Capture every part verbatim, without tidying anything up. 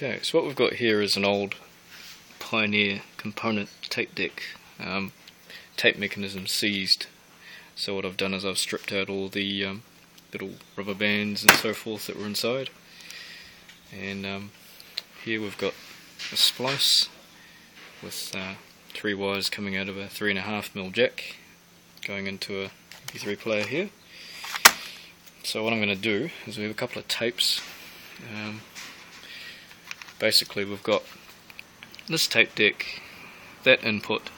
Okay, so what we've got here is an old Pioneer component tape deck. Um, tape mechanism seized. So what I've done is I've stripped out all the um, little rubber bands and so forth that were inside. And um, here we've got a splice with uh, three wires coming out of a three and a half mil jack going into a M P three player here. So what I'm going to do is we have a couple of tapes. Um, basically we've got this tape deck, that input,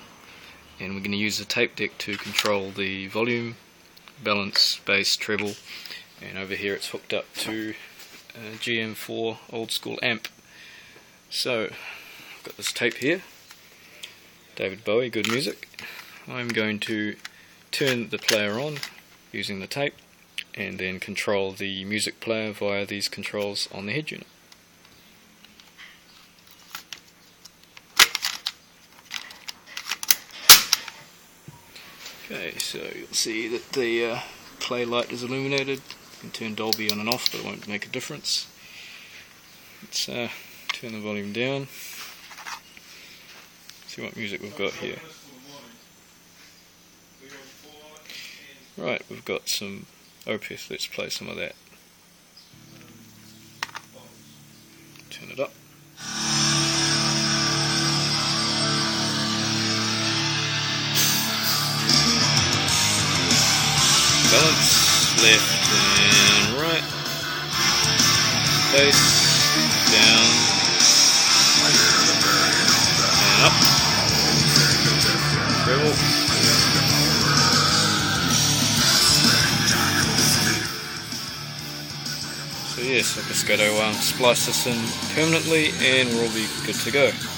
and we're going to use the tape deck to control the volume, balance, bass, treble, and over here it's hooked up to a G M four old school amp. So I've got this tape here, David Bowie, good music. I'm going to turn the player on using the tape and then control the music player via these controls on the head unit. Okay, so you'll see that the uh, play light is illuminated. You can turn Dolby on and off, but it won't make a difference. Let's uh, turn the volume down. See what music we've got here. Right, we've got some Opeth. Let's play some of that. Turn it up. Balance, left and right, bass, down, and up, treble. So yes, I've just got to um, splice this in permanently and we'll all be good to go.